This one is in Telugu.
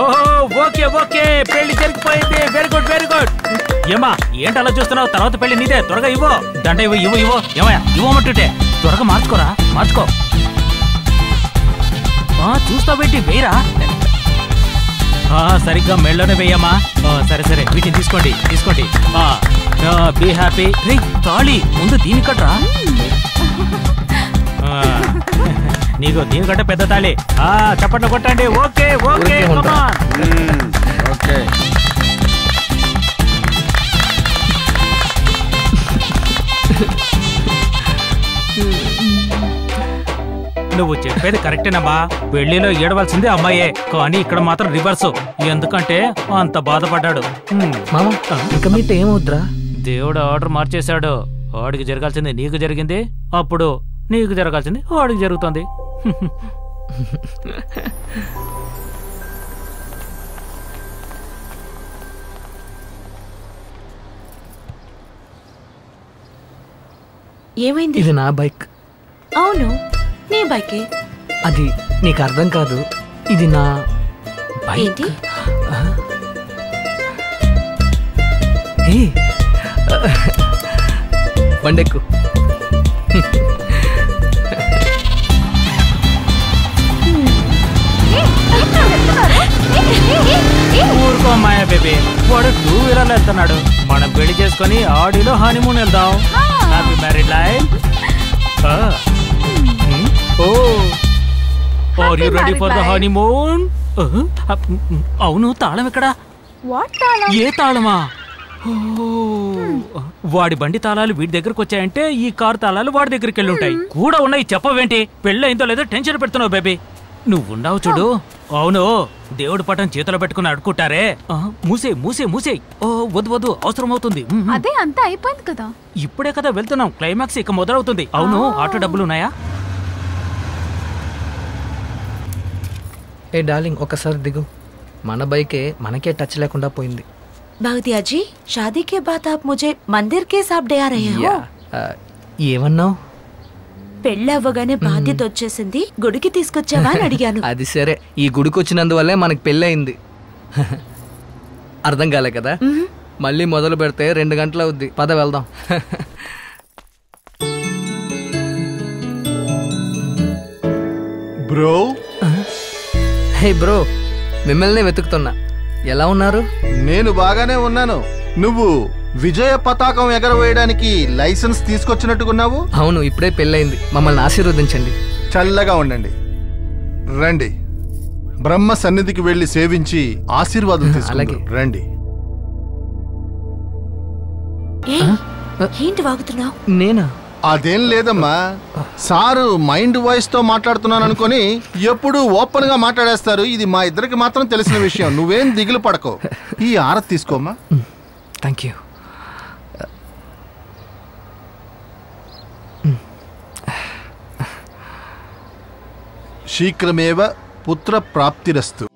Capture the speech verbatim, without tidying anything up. ओहो ओके ओके పెళ్లి జరిగిపోయింది వెరీ గుడ్ వెరీ గుడ్ ఏమా ఏంట అలా చూస్తున్నావ్ తర్వాత పెళ్లి నీదే త్వరగా ఇవ్వు దండ ఇవ్వు ఇవ్వు ఇవ్వు ఏమయ్య ఇవ్వమంటుంటే త్వరగా మార్చుకోరా మార్చుకో ఆ చూస్తా పెట్టి వేరా ఆ సరిగ్గా మెళ్ళనే వేయమా ఆ సరే సరే వీటిని తీసుకోండి తీసుకోండి ఆ బి హ్యాపీ రే తాళి ముందు దీని కట్రా ఆ నీకు దీని కట్ట పెద్ద తాళి ఆ చప్పట్లు కొట్టండి okay okay come on okay నువ్వు చెప్పేది కరెక్టేనమ్మా పెళ్లిలో ఏడవలసింది అమ్మాయే కానీ ఇక్కడ మాత్రం రివర్స్ ఎందుకంటే అంత బాధపడ్డాడు దేవుడు ఆర్డర్ మార్చేశాడు వాడికి జరగాల్సింది నీకు జరిగింది అప్పుడు నీకు జరగాల్సింది వాడికి జరుగుతుంది ఏమైంది ఇది నా బైక్ అవును నీ బైకే అది నీకు అర్థం కాదు ఇది నా బైక్ బండెక్కు ఊరుకో మాయా బేబీ వాడు టూ వీలర్లు వెళ్తున్నాడు మనం పెళ్లి చేసుకుని ఆడిలో హనీమూన్ వెళ్దాం హ్యాపీ మ్యారీడ్ లైఫ్ అవును తాళం ఎక్కడ ఏ తాళమా వాడి బండి తాళాలు వీడి దగ్గరకు వచ్చాయంటే ఈ కారు తాళాలు వాడి దగ్గరికి వెళ్ళి ఉంటాయి కూడా ఉన్నాయి చెప్పవేంటి పెళ్ళయిందో లేదో టెన్షన్ పెడుతున్నావు బేబీ నువ్వున్నావు చూడు అవును దేవుడి పటం చేతిలో పెట్టుకుని అడుకుంటారే మూసే మూసే మూసే ఓ వద్దు వద్దు అవసరం అవుతుంది అదే అంతా అయిపోయింది కదా ఇప్పుడే కదా వెళ్తున్నాం క్లైమాక్స్ ఇక మొదలవుతుంది అవును ఆటో డబ్బులు ఉన్నాయా ఏ డార్లింగ్ ఒకసారి దిగు మన బైకే మనకే టచ్ లేకుండా పోయింది భగతియా జీ షాదీ కే బాద్ ఆప్ ముజే మందిర్ కే సాబ్ డే ఆ రహే హో ఏమన్నావు పెళ్ళవగానే బాధ్యత వచ్చేసింది గుడికి తీసుకొచ్చావా అని అడిగాను అది సరే ఈ గుడికి వచ్చినందువల్లే మనకు పెళ్ళయింది అర్థం కాలే కదా మళ్ళీ మొదలు పెడితే రెండు గంటలు అవుద్ది పద వెళ్దాం బ్రో హే బ్రో మిమ్మల్ని వెతుకుతున్నా ఎలా ఉన్నారు నేను బాగానే ఉన్నాను నువ్వు విజయ పతాకం ఎగరవేయడానికి లైసెన్స్ తీసుకొచ్చినట్టుకున్నావు అవును ఇప్పుడే పెళ్ళయింది మమ్మల్ని ఆశీర్వదించండి చల్లగా ఉండండి రండి బ్రహ్మ సన్నిధికి వెళ్ళి సేవించి ఆశీర్వాదం తీసుకుందాం రండి ఏంటి వాగుతున్నావు నేనా అదేం లేదమ్మా సారు మైండ్ వాయిస్ తో మాట్లాడుతున్నాను అనుకుని ఎప్పుడు ఓపెన్ గా మాట్లాడేస్తారు ఇది మా ఇద్దరికి మాత్రం తెలిసిన విషయం నువ్వేం దిగులు పడకో ఈ ఆరతి తీసుకోమ్మా థ్యాంక్ యూ शीघ्रमेव पुत्र प्राप्तिरस्तु।